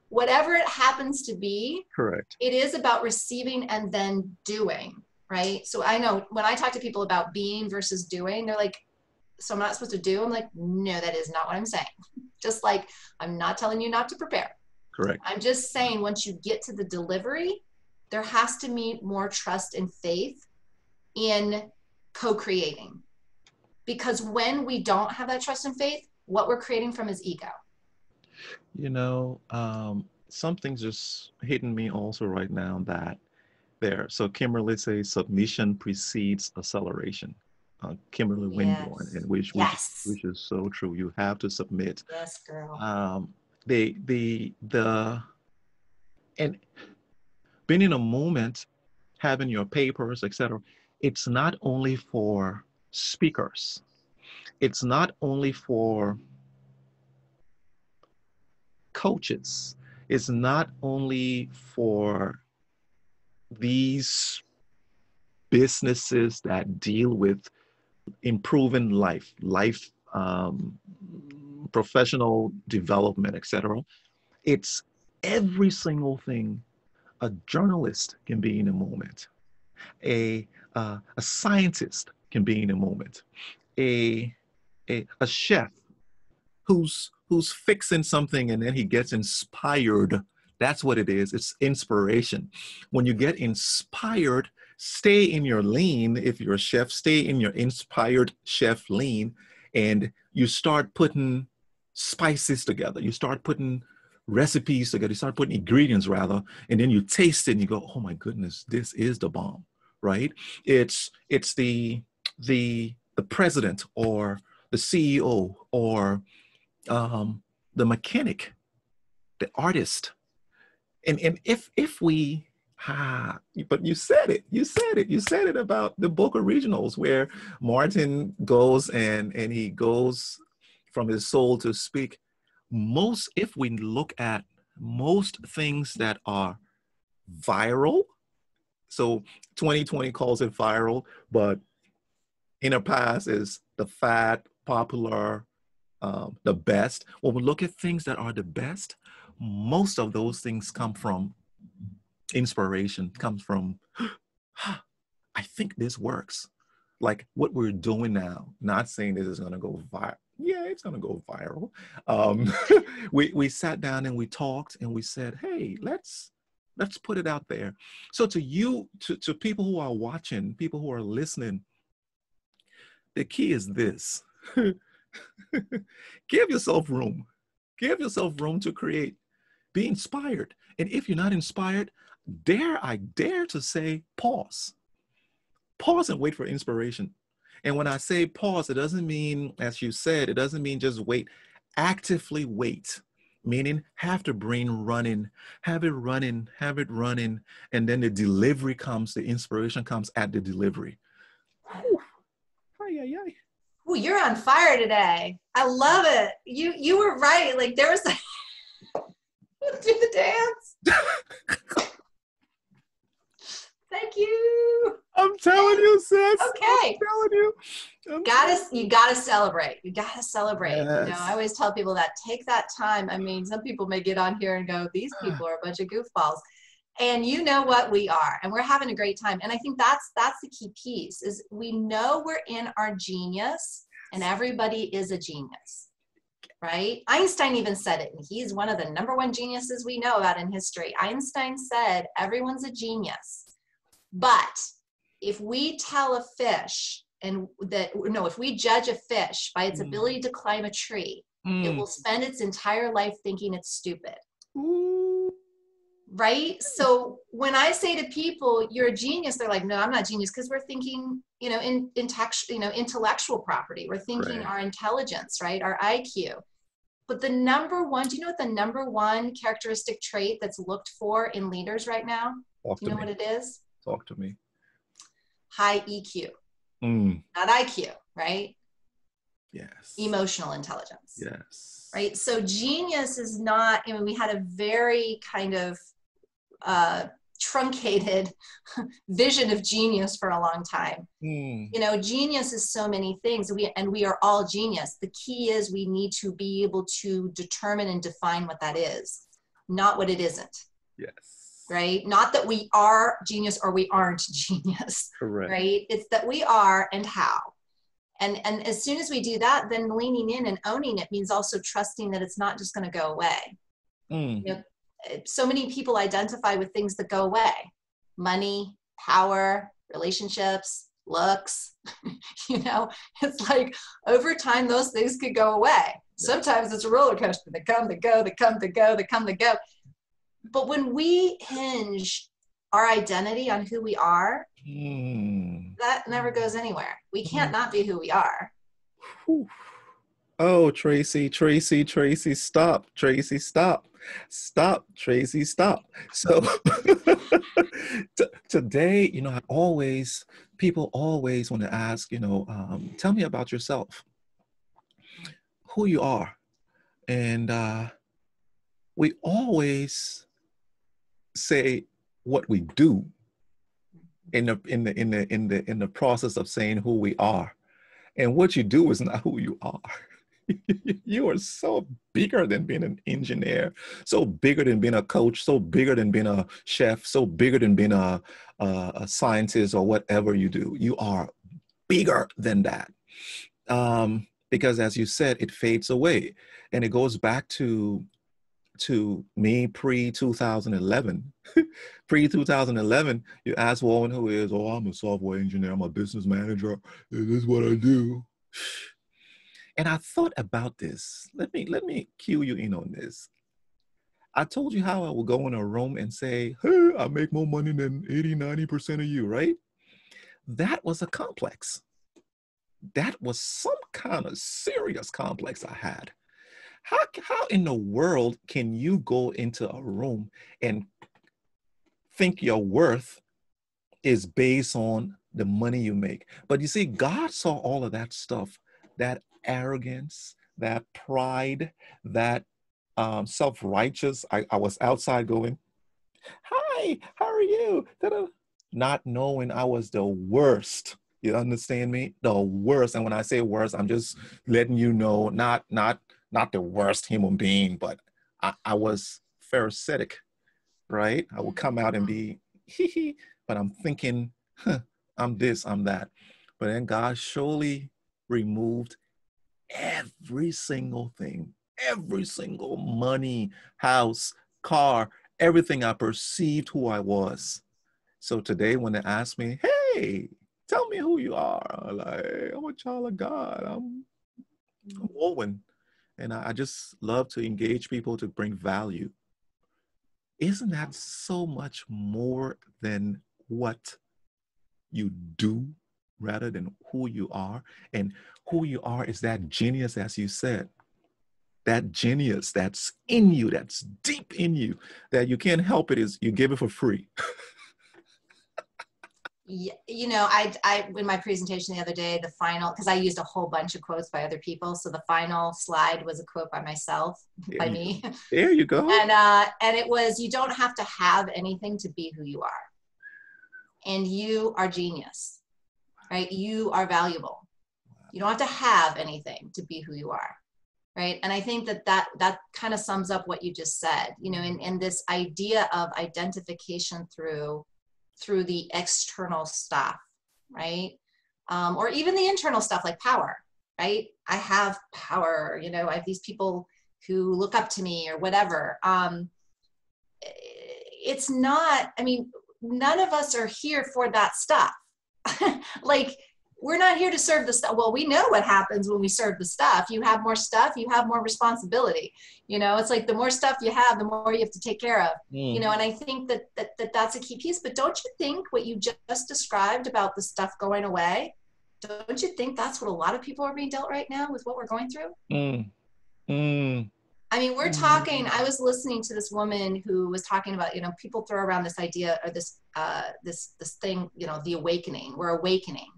Whatever it happens to be. Correct. It is about receiving and then doing. Right? So I know when I talk to people about being versus doing, they're like, so I'm not supposed to do? I'm like, no, that is not what I'm saying. Just like, I'm not telling you not to prepare. Correct. I'm just saying once you get to the delivery, there has to be more trust and faith in co-creating. Because when we don't have that trust and faith, what we're creating from is ego. You know, um, something's just hitting me also right now that there. So Kimberly says submission precedes acceleration. Uh, Kimberly Windborn, yes. and which, which, yes. which is so true. You have to submit. Yes, girl. Um, the, the, the, and being in a moment, having your papers, et cetera, it's not only for speakers. It's not only for coaches. It's not only for these businesses that deal with improving life, life, um, professional development, et cetera. It's every single thing. A journalist can be in a moment. A, uh, a scientist can be in a moment. A, a, a chef who's, who's fixing something and then he gets inspired. That's what it is. It's inspiration. When you get inspired, stay in your lane. If you're a chef, stay in your inspired chef lane, and you start putting spices together. You start putting recipes together. You start putting ingredients rather, and then you taste it and you go, oh my goodness, this is the bomb, right? It's, it's the, the, the president or the C E O or um, the mechanic, the artist. And, and if, if we, ah, but you said it, you said it, you said it about the book Originals, where Martin goes and, and he goes from his soul to speak. Most, if we look at most things that are viral, so twenty twenty calls it viral, but in our past is the fad, popular, um, the best. When we look at things that are the best, most of those things come from inspiration, comes from, ah, I think this works. Like what we're doing now, not saying this is going to go viral. Yeah, it's going to go viral. Um, we, we sat down and we talked and we said, hey, let's, let's put it out there. So to you, to, to people who are watching, people who are listening, the key is this. Give yourself room. Give yourself room to create. Be inspired. And if you're not inspired, dare I dare to say pause. Pause and wait for inspiration. And when I say pause, it doesn't mean, as you said, it doesn't mean just wait. Actively wait, meaning have the brain running, have it running, have it running. And then the delivery comes, the inspiration comes at the delivery. Whew. Oh, you're on fire today. I love it. You you were right. Like there was a let's do the dance. Thank you. I'm telling you, sis. Okay. I'm telling you. I'm gotta you gotta celebrate. You gotta celebrate. Yes. You know, I always tell people that take that time. I mean, some people may get on here and go, these people are a bunch of goofballs. And you know what, we are, and we're having a great time. And I think that's, that's the key piece is we know we're in our genius and everybody is a genius, right? Einstein even said it, and he's one of the number one geniuses we know about in history. Einstein said, everyone's a genius, but if we tell a fish and that, no, if we judge a fish by its mm. ability to climb a tree, mm. it will spend its entire life thinking it's stupid. Ooh. Right? So when I say to people, you're a genius, they're like, no, I'm not genius. Cause we're thinking, you know, in, in text, you know, intellectual property, we're thinking right. our intelligence, right? Our I Q. But the number one, do you know what the number one characteristic trait that's looked for in leaders right now? Talk do you know me. What it is? Talk to me. High E Q, mm. not I Q, right? Yes. Emotional intelligence. Yes. Right. So genius is not, I mean, we had a very kind of, Uh, truncated vision of genius for a long time. Mm. You know, genius is so many things, we, and we are all genius. The key is we need to be able to determine and define what that is, not what it isn't. Yes. Right? Not that we are genius or we aren't genius. Correct. Right? It's that we are and how. And, and as soon as we do that, then leaning in and owning it means also trusting that it's not just going to go away. Mm. You know, so many people identify with things that go away. Money, power, relationships, looks, you know, it's like over time, those things could go away. Sometimes it's a roller coaster. They come, they go, they come, they go, they come, they go. But when we hinge our identity on who we are, mm. that never goes anywhere. We can't mm. not be who we are. Whew. Oh, Traci, Traci, Traci, stop, Traci, stop, stop, Traci, stop. So t- today, you know, I always, people always want to ask, you know, um, tell me about yourself, who you are. And uh, we always say what we do in the, in the, in the, in the, in the process of saying who we are. And what you do is not who you are. You are so bigger than being an engineer, so bigger than being a coach, so bigger than being a chef, so bigger than being a, a, a scientist or whatever you do. You are bigger than that. Um, because as you said, it fades away. And it goes back to, to me pre two thousand eleven. pre two thousand eleven, you ask Wulwyn who is, oh, I'm a software engineer, I'm a business manager, this is what I do. And I thought about this. Let me let me cue you in on this. I told you how I would go in a room and say, hey, I make more money than eighty, ninety percent of you, right? That was a complex. That was some kind of serious complex I had. How, how in the world can you go into a room and think your worth is based on the money you make? But you see, God saw all of that stuff, that arrogance, that pride, that um, self-righteous. I, I was outside going, hi, how are you? Ta-da. Not knowing I was the worst. You understand me? The worst. And when I say worst, I'm just letting you know, not not not the worst human being, but I, I was Pharisaic, right? I would come out and be hee hee, but I'm thinking, huh, I'm this, I'm that. But then God surely removed every single thing, every single money, house, car, everything. I perceived who I was. So today when they ask me, hey, tell me who you are, I'm like, I'm a child of God. I'm, I'm Wulwyn. And I, I just love to engage people to bring value. Isn't that so much more than what you do, rather than who you are? And who you are is that genius, as you said, that genius that's in you, that's deep in you, that you can't help it, is you give it for free. Yeah, you know, I, I, in my presentation the other day, the final, because I used a whole bunch of quotes by other people. So the final slide was a quote by myself, there by you, me. There you go. And, uh, and it was, you don't have to have anything to be who you are. And you are genius, right? You are valuable. You don't have to have anything to be who you are, right? And I think that that, that kind of sums up what you just said, you know, in, in this idea of identification through, through the external stuff, right? Um, or even the internal stuff like power, right? I have power, you know, I have these people who look up to me or whatever. Um, it's not, I mean, none of us are here for that stuff. Like, we're not here to serve the stuff. Well, we know what happens when we serve the stuff. You have more stuff, you have more responsibility. You know, it's like the more stuff you have, the more you have to take care of, mm. you know, and I think that, that, that that's a key piece. But don't you think what you just described about the stuff going away, don't you think that's what a lot of people are being dealt right now with what we're going through? Mm. Mm. I mean, we're mm. talking, I was listening to this woman who was talking about, you know, people throw around this idea or this, uh, this, this thing, you know, the awakening, we're awakening.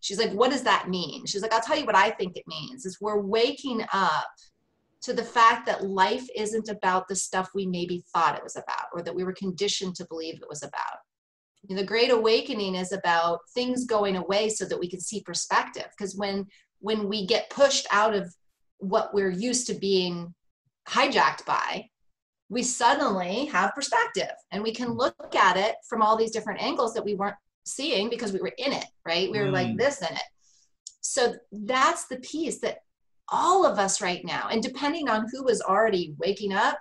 She's like, what does that mean? She's like, I'll tell you what I think it means is we're waking up to the fact that life isn't about the stuff we maybe thought it was about, or that we were conditioned to believe it was about. And the Great Awakening is about things going away so that we can see perspective. Because when, when we get pushed out of what we're used to being hijacked by, we suddenly have perspective, and we can look at it from all these different angles that we weren't seeing because we were in it, right? We were mm. like this in it. So that's the piece that all of us right now, and depending on who was already waking up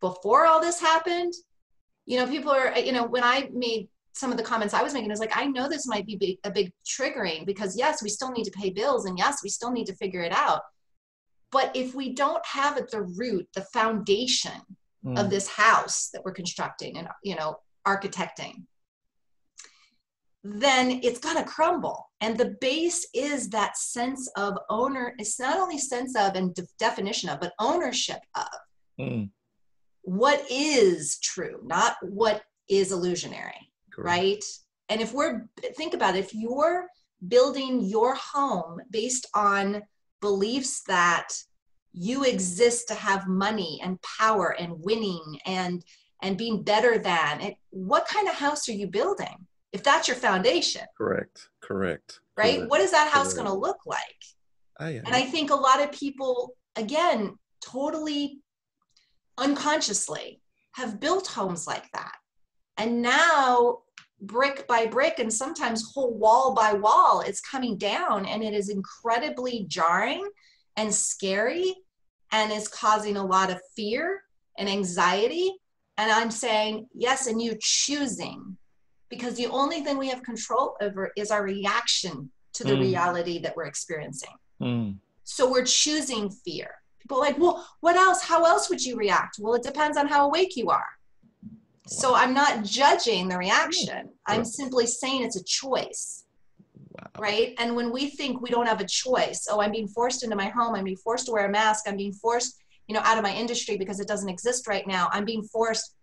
before all this happened, you know, people are, you know, when I made some of the comments I was making, I was like, I know this might be big, a big triggering, because yes, we still need to pay bills, and yes, we still need to figure it out. But if we don't have at the root, the foundation mm. of this house that we're constructing and, you know, architecting, then it's going to crumble. And the base is that sense of owner. It's not only sense of and de- definition of, but ownership of mm. what is true, not what is illusionary. Correct. Right? And if we're, think about it, if you're building your home based on beliefs that you exist to have money and power and winning and, and being better than, it, what kind of house are you building? If that's your foundation. Correct, correct. Right? Correct. What is that house going to look like? I, I, and I think a lot of people, again, totally unconsciously have built homes like that. And now, brick by brick, and sometimes whole wall by wall, it's coming down, and it is incredibly jarring and scary, and is causing a lot of fear and anxiety. And I'm saying, yes, and you choosing. Because the only thing we have control over is our reaction to the mm. reality that we're experiencing. Mm. So we're choosing fear. People are like, well, what else? How else would you react? Well, it depends on how awake you are. Wow. So I'm not judging the reaction. I'm simply saying it's a choice, wow. right? And when we think we don't have a choice, oh, I'm being forced into my home. I'm being forced to wear a mask. I'm being forced, you know, out of my industry because it doesn't exist right now. I'm being forced.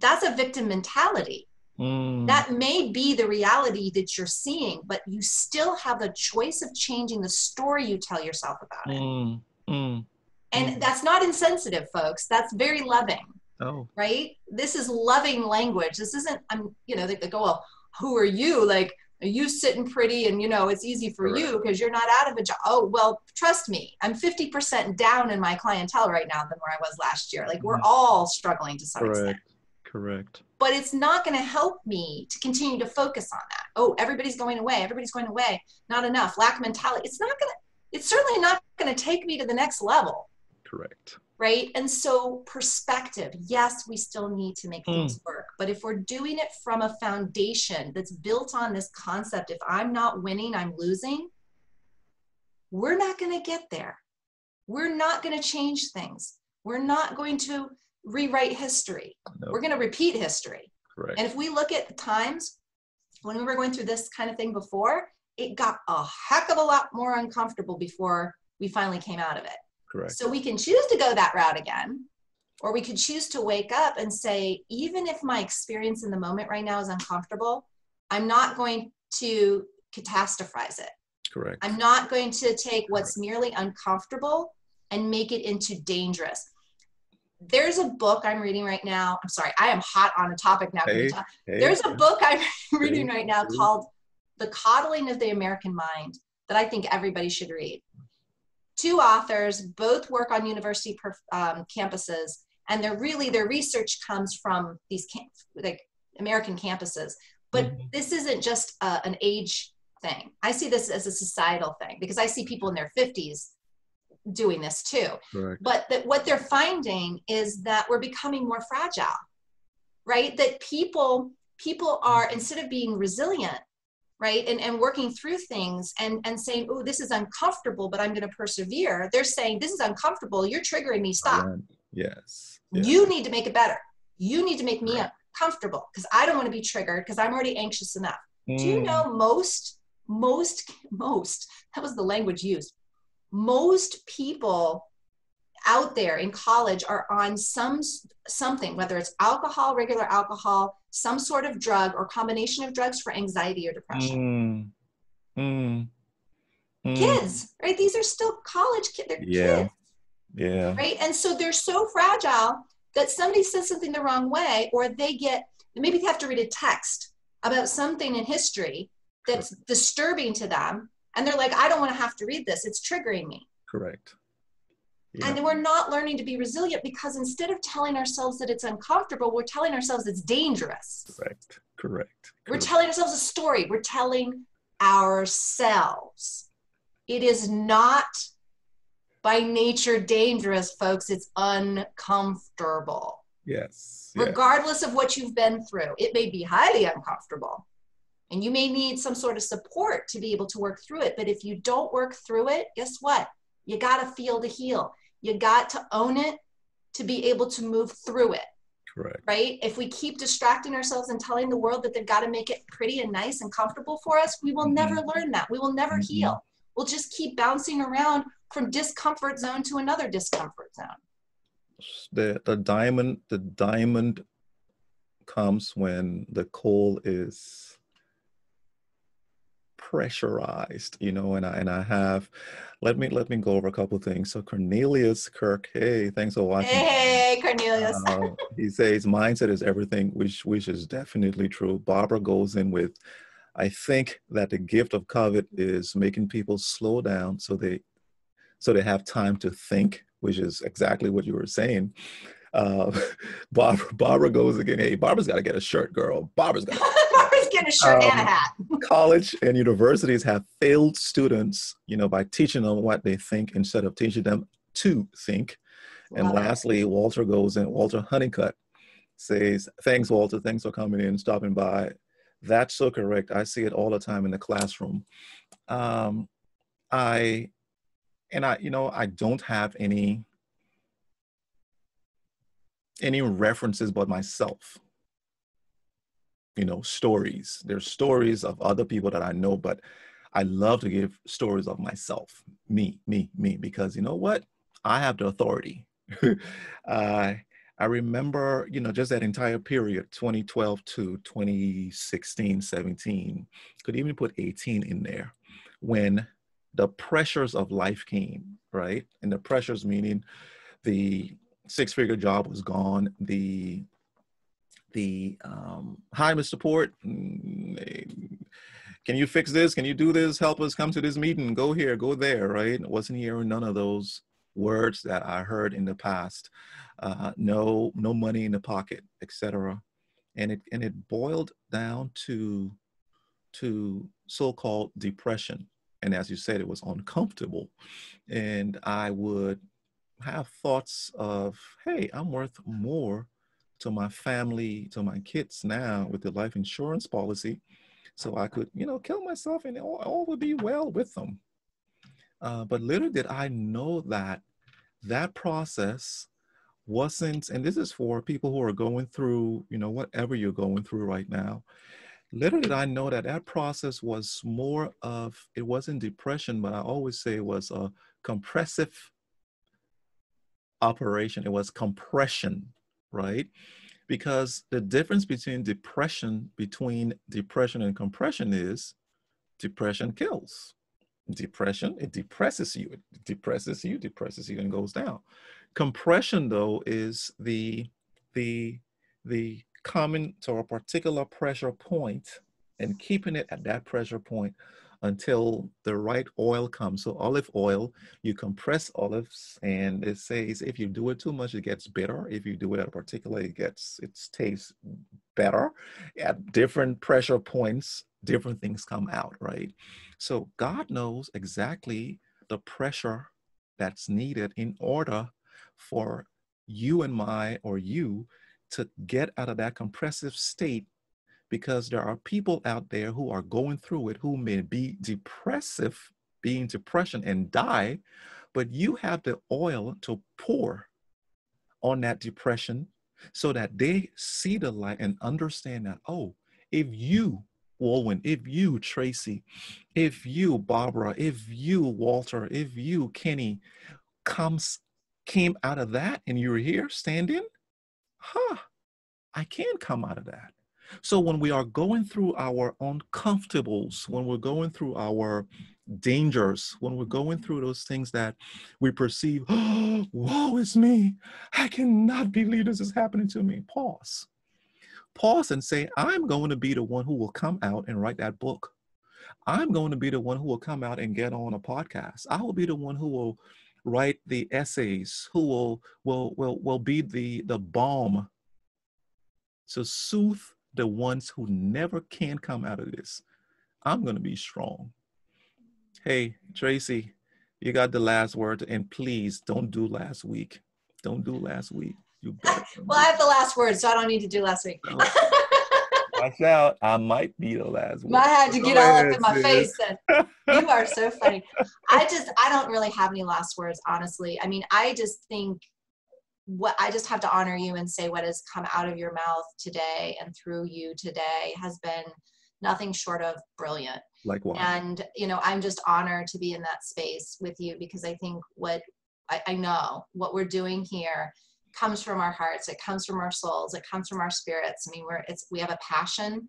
That's a victim mentality. Mm. That may be the reality that you're seeing, but you still have a choice of changing the story you tell yourself about it. Mm. Mm. And mm. that's not insensitive, folks. That's very loving, oh. right? This is loving language. This isn't, I'm, you know, they, they go, well, who are you? Like, are you sitting pretty and, you know, it's easy for right. you because you're not out of a job. Oh, well, trust me, I'm fifty percent down in my clientele right now than where I was last year. Like, we're mm. all struggling to some Correct. Extent. Correct. But it's not going to help me to continue to focus on that. Oh, everybody's going away. Everybody's going away. Not enough. Lack mentality. It's not going to, it's certainly not going to take me to the next level. Correct. Right. And so perspective, yes, we still need to make mm. things work. But if we're doing it from a foundation that's built on this concept, if I'm not winning, I'm losing, we're not going to get there. We're not going to change things. We're not going to rewrite history. Nope. We're going to repeat history. Correct. And if we look at the times when we were going through this kind of thing before, it got a heck of a lot more uncomfortable before we finally came out of it. Correct. So we can choose to go that route again, or we could choose to wake up and say, even if my experience in the moment right now is uncomfortable, I'm not going to catastrophize it. Correct. I'm not going to take what's Correct. Merely uncomfortable and make it into dangerous. There's a book I'm reading right now. I'm sorry, I am hot on a topic now. Hey, hey, There's a book I'm reading right now called The Coddling of the American Mind that I think everybody should read. Two authors, both work on university perf- um, campuses, and they're really, their research comes from these camp- like American campuses. But mm-hmm. this isn't just uh, an age thing. I see this as a societal thing because I see people in their fifties doing this too. Correct. But that what they're finding is that we're becoming more fragile, right? That people people are, instead of being resilient, right, and, and working through things and, and saying, oh, this is uncomfortable, but I'm going to persevere. They're saying, this is uncomfortable. You're triggering me. Stop. Um, yes. yes. You need to make it better. You need to make me right. uncomfortable because I don't want to be triggered because I'm already anxious enough. Mm. Do you know most, most, most, that was the language used. Most people out there in college are on some something, whether it's alcohol, regular alcohol, some sort of drug or combination of drugs for anxiety or depression. Mm. Mm. Mm. Kids, right? These are still college kids. They're yeah. kids. Yeah. Right. And so they're so fragile that somebody says something the wrong way, or they get, maybe they have to read a text about something in history that's Correct. disturbing to them. And they're like, I don't want to have to read this. It's triggering me. Correct. Yeah. And we're not learning to be resilient, because instead of telling ourselves that it's uncomfortable, we're telling ourselves it's dangerous. Correct. Correct. Correct. We're telling ourselves a story. We're telling ourselves. It is not by nature dangerous, folks. It's uncomfortable. Yes. Regardless yes. of what you've been through, it may be highly uncomfortable. And you may need some sort of support to be able to work through it. But if you don't work through it, guess what? You got to feel to heal. You got to own it to be able to move through it. Correct. Right? If we keep distracting ourselves and telling the world that they've got to make it pretty and nice and comfortable for us, we will mm-hmm. never learn that. We will never mm-hmm. heal. We'll just keep bouncing around from discomfort zone to another discomfort zone. The, the diamond, the diamond comes when the coal is pressurized, you know, and I, and I have, let me, let me go over a couple of things. So Cornelius Kirk, hey, thanks for watching. Hey, Cornelius. Uh, he says, mindset is everything, which, which is definitely true. Barbara goes in with, I think that the gift of COVID is making people slow down so they, so they have time to think, which is exactly what you were saying. Uh, Barbara, Barbara goes again, hey, Barbara's got to get a shirt, girl. Barbara's got to get a shirt um, and a hat. College and universities have failed students, you know, by teaching them what they think instead of teaching them to think. And wow. lastly, Walter goes in, Walter Honeycutt says, thanks, Walter. Thanks for coming in, stopping by. That's so correct. I see it all the time in the classroom. Um, I, and I, you know, I don't have any, any references but myself. You know, stories. There's stories of other people that I know, but I love to give stories of myself, me, me, me, because you know what? I have the authority. uh, I remember, you know, just that entire period, twenty twelve to twenty sixteen, seventeen, could even put eighteen in there, when the pressures of life came, right? And the pressures meaning the six-figure job was gone, the the, um, hi, Mister Porte, can you fix this? Can you do this? Help us, come to this meeting, go here, go there, right? Wasn't hearing none of those words that I heard in the past. Uh, no, no money in the pocket, et cetera. And it, and it boiled down to, to so-called depression. And as you said, it was uncomfortable. And I would have thoughts of, hey, I'm worth more to my family, to my kids now with the life insurance policy, so I could, you know, kill myself and all, all would be well with them. Uh, but little did I know that that process wasn't, and this is for people who are going through, you know, whatever you're going through right now. Little did I know that that process was more of, it wasn't depression, but I always say it was a compressive operation. It was compression. Right? Because the difference between depression, between depression and compression is depression kills. Depression, it depresses you, it depresses you, depresses you and goes down. Compression though is the, the, the coming to a particular pressure point and keeping it at that pressure point until the right oil comes. So olive oil, you compress olives, and it says if you do it too much, it gets bitter. If you do it at a particular, it gets, it tastes better. At different pressure points, different things come out, right? So God knows exactly the pressure that's needed in order for you and my, or you, to get out of that compressive state, because there are people out there who are going through it, who may be depressive, be in depression and die, but you have the oil to pour on that depression so that they see the light and understand that, oh, if you, Wulwyn, if you, Traci, if you, Barbara, if you, Walter, if you, Kenny, comes, came out of that and you're here standing, huh, I can come out of that. So when we are going through our uncomfortables, when we're going through our dangers, when we're going through those things that we perceive, oh, woe is me, I cannot believe this is happening to me. Pause. Pause and say, I'm going to be the one who will come out and write that book. I'm going to be the one who will come out and get on a podcast. I will be the one who will write the essays, who will, will, will, will be the, the balm to soothe the ones who never can come out of this. I'm going to be strong. Hey, Traci, you got the last word, and please don't do last week. Don't do last week. You well, me. I have the last word, so I don't need to do last week. So, watch out. I might be the last one. I had to get all up in my face. Then. You are so funny. I just, I don't really have any last words, honestly. I mean, I just think what I just have to honor you and say what has come out of your mouth today and through you today has been nothing short of brilliant. Likewise. And, you know, I'm just honored to be in that space with you, because I think what I, I know what we're doing here comes from our hearts. It comes from our souls. It comes from our spirits. I mean, we're, it's, we have a passion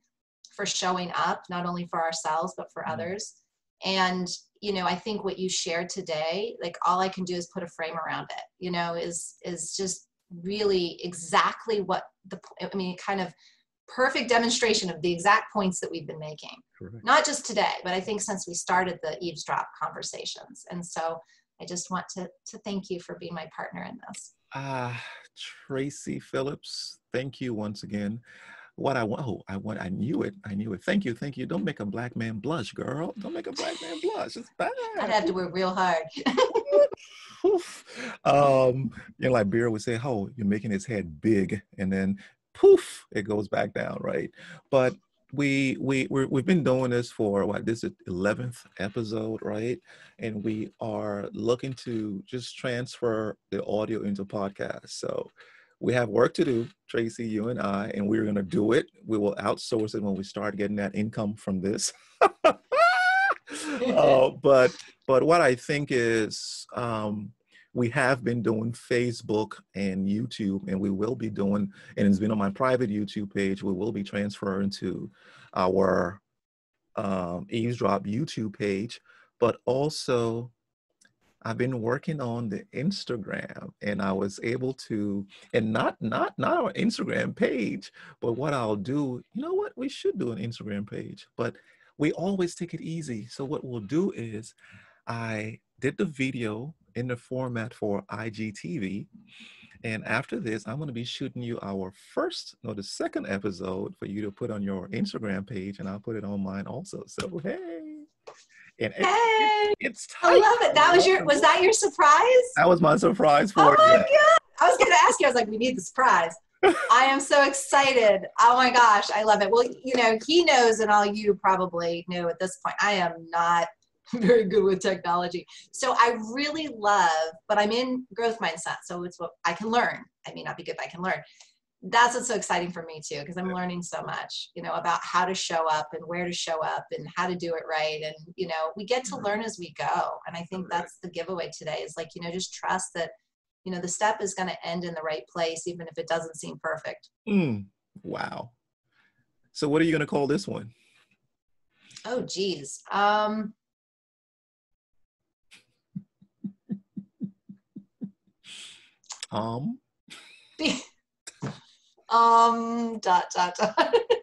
for showing up, not only for ourselves, but for mm-hmm. others. And, you know, I think what you shared today, like all I can do is put a frame around it, you know, is, is just really exactly what the, I mean, kind of perfect demonstration of the exact points that we've been making. Correct. Not just today, but I think since we started the eavesdrop conversations. And so I just want to, to thank you for being my partner in this. Ah, uh, Traci Phillips, thank you once again. What I want, oh, I want, I knew it, I knew it. Thank you, thank you. Don't make a black man blush, girl. Don't make a black man blush. It's bad. I'd have to work real hard. um, you know, like Beer would say, "Oh, you're making his head big," and then poof, it goes back down, right? But we we we're, we've been doing this for what, this is eleventh episode, right? And we are looking to just transfer the audio into podcast. So we have work to do, Traci, you and I, and we're going to do it. We will outsource it when we start getting that income from this. uh, but but what I think is um we have been doing Facebook and YouTube, and we will be doing, and it's been on my private YouTube page, we will be transferring to our um, Eavesdrop YouTube page, but also I've been working on the Instagram, and I was able to, and not, not, not our Instagram page, but what I'll do, you know what, we should do an Instagram page, but we always take it easy. So what we'll do is I did the video in the format for I G T V. And after this, I'm gonna be shooting you our first, no, the second episode for you to put on your Instagram page, and I'll put it on mine also. So, hey. And hey, it, it's tight. I love it. That was your, was that your surprise? That was my surprise for you. Oh my God. I was gonna ask you, I was like, we need the surprise. I am so excited. Oh my gosh, I love it. Well, you know, he knows, and all you probably knew at this point, I am not very good with technology. So I really love, but I'm in growth mindset. So it's what I can learn. I may not be good, but I can learn. That's what's so exciting for me too, because I'm learning so much, you know, about how to show up and where to show up and how to do it right. And, you know, we get to learn as we go. And I think that's the giveaway today is like, you know, just trust that, you know, the step is going to end in the right place, even if it doesn't seem perfect. Mm, wow. So what are you going to call this one? Oh, geez. Um, Um. um. Dot. Dot. Dot.